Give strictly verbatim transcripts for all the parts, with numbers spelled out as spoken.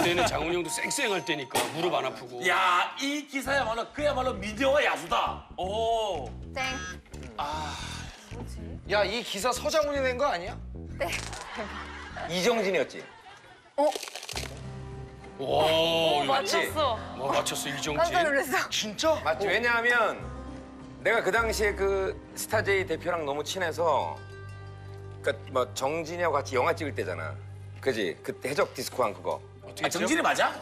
그때는 장훈이 형도 쌩쌩할 때니까 무릎 안 아프고. 야, 이 기사야말로 그야말로 미디어와 야수다. 오. 땡. 아. 뭐지? 야, 이 기사 서장훈이 낸 거 아니야? 네. 이정진이었지? 어? 와, 맞췄어. 와, 맞췄어, 이정진. 깜짝 놀랐어. 진짜? 맞지. 오. 왜냐하면 내가 그 당시에 그 스타제이 대표랑 너무 친해서 그러니까 뭐 정진이하고 같이 영화 찍을 때잖아. 그지? 그 해적 디스코한 그거. 아, 정진이 맞아?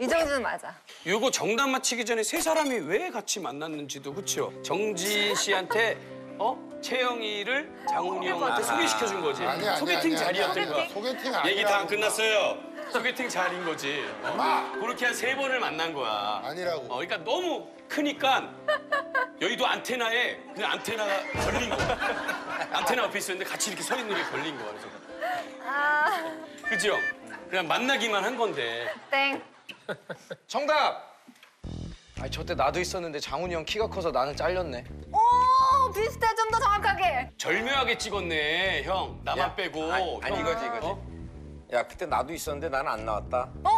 이정진 맞아. 요거 정답 맞히기 전에 세 사람이 왜 같이 만났는지도 그렇죠. 정진 씨한테 어? 최영이를 장훈이 형한테 소개시켜준 거지. 아니, 아니, 소개팅 자리였던 거야. 소개팅 아니야. 얘기 다 안 끝났어요. 소개팅 잘인 거지. 어, 그렇게 한 세 번을 만난 거야. 아니라고. 어, 그러니까 너무 크니까 여의도 안테나에 그냥 안테나가 걸린 거야. 안테나 옆에 있었는데 같이 이렇게 서 있는 게 걸린 거야. 그래서. 아... 그죠? 그냥 만나기만 한 건데. 땡. 정답! 아니, 저때 나도 있었는데 장훈이 형 키가 커서 나는 잘렸네. 오, 비슷해. 좀 더 정확하게. 절묘하게 찍었네, 형. 나만 야, 빼고. 아니, 형. 아니 이거지, 이거지. 어? 야, 그때 나도 있었는데 나는 안 나왔다. 어?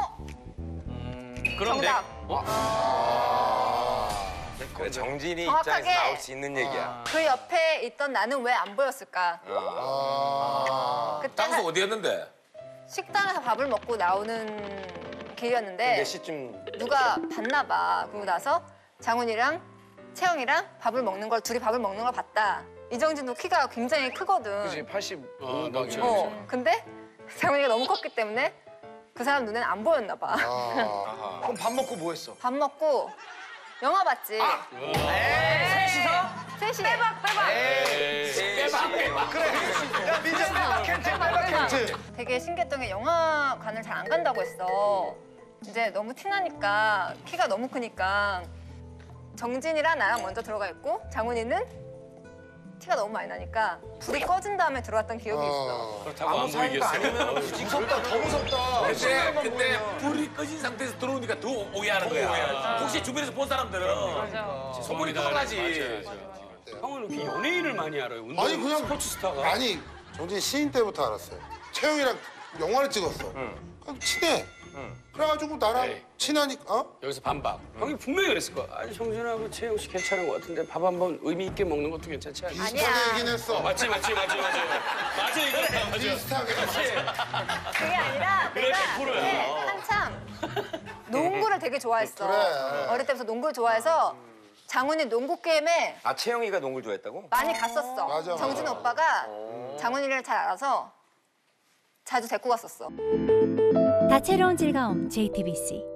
음... 그럼 정답. 내... 어? 아... 그래, 정진이 입장에서 나올 수 있는 얘기야. 그 옆에 있던 나는 왜 안 보였을까? 아... 그때 땅수 한... 어디였는데? 식당에서 밥을 먹고 나오는 길이었는데 몇 시쯤... 누가 봤나 봐. 그러고 나서 장훈이랑 채영이랑 밥을 먹는 걸, 둘이 밥을 먹는 걸 봤다. 이정진도 키가 굉장히 크거든. 그치, 팔십오. 아, 어, 근데 장훈이가 너무 컸기 때문에 그 사람 눈엔 안 보였나 봐. 아, 그럼 밥 먹고 뭐 했어? 밥 먹고 영화 봤지. 아, 셋이서? 셋이. 빼박, 빼박. 빼박, 빼박. 그래. 야, 민정 빼박 캔트, 빼박 캔트. 되게 신기했던 게 영화관을 잘 안 간다고 했어. 이제 너무 티나니까, 키가 너무 크니까. 정진이랑 나랑 먼저 들어가 있고 장훈이는 티가 너무 많이 나니까 불이 꺼진 다음에 들어왔던 기억이 어... 있어. 그렇다고 아무 사이도 아니면 무섭다, 더 무섭다. 그때, 그때 불이 꺼진 상태에서 들어오니까 더 오해하는 거야. 오해하지. 혹시 주변에서 본 사람들은 소문이 커가지. 형은 이렇게 연예인을 많이 알아요. 운동, 아니 그냥 스포츠 스타가. 아니 정진 시인 때부터 알았어요. 채영이랑 영화를 찍었어. 응. 그럼 친해. 응. 그래가지고 나랑 에이. 친하니까 어? 여기서 반박. 응. 형이 분명히 그랬을 거야. 아니 정준하고 채영 씨 괜찮은 것 같은데 밥 한번 의미 있게 먹는 것도 괜찮지 않냐? 비슷하게 얘기는 했어. 어, 맞지 맞지 맞지 맞지. 맞아 이거 맞아. 맞아. 비슷하게 맞지. 그게 아니라 내가 한참 농구를 되게 좋아했어. 그래. 어릴 때부터 농구를 좋아해서 장훈이 농구 게임에 아 채영이가 농구를 좋아했다고? 많이 갔었어. 맞아, 정준 맞아. 오빠가 오. 장훈이를 잘 알아서 자주 데리고 갔었어. 다채로운 즐거움 제이티비씨